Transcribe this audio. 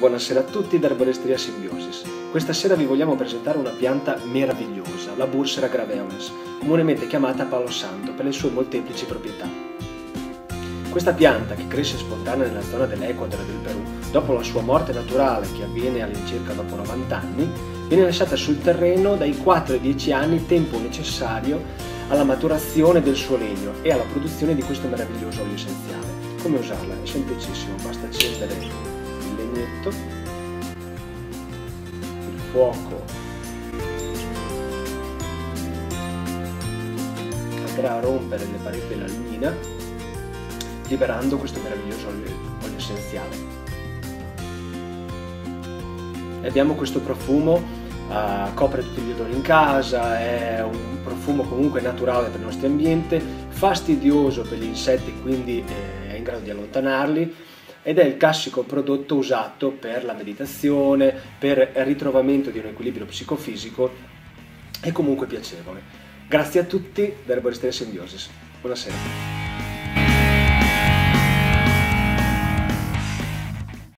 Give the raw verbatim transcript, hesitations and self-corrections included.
Buonasera a tutti da Erboristeria Symbiosis. Questa sera vi vogliamo presentare una pianta meravigliosa, la Bursera Graveolens, comunemente chiamata Palo Santo per le sue molteplici proprietà. Questa pianta, che cresce spontanea nella zona dell'Equador e del Perù, dopo la sua morte naturale che avviene all'incirca dopo novanta anni, viene lasciata sul terreno dai quattro ai dieci anni, il tempo necessario alla maturazione del suo legno e alla produzione di questo meraviglioso olio essenziale. Come usarla? È semplicissimo, basta accendere il legnetto, il fuoco andrà a rompere le pareti della lignina, liberando questo meraviglioso olio, olio essenziale. E abbiamo questo profumo, eh, copre tutti gli odori in casa, è un profumo comunque naturale per il nostro ambiente, fastidioso per gli insetti, quindi eh, in grado di allontanarli, ed è il classico prodotto usato per la meditazione, per il ritrovamento di un equilibrio psicofisico e comunque piacevole. Grazie a tutti da Erboristeria Symbiosis. Buonasera.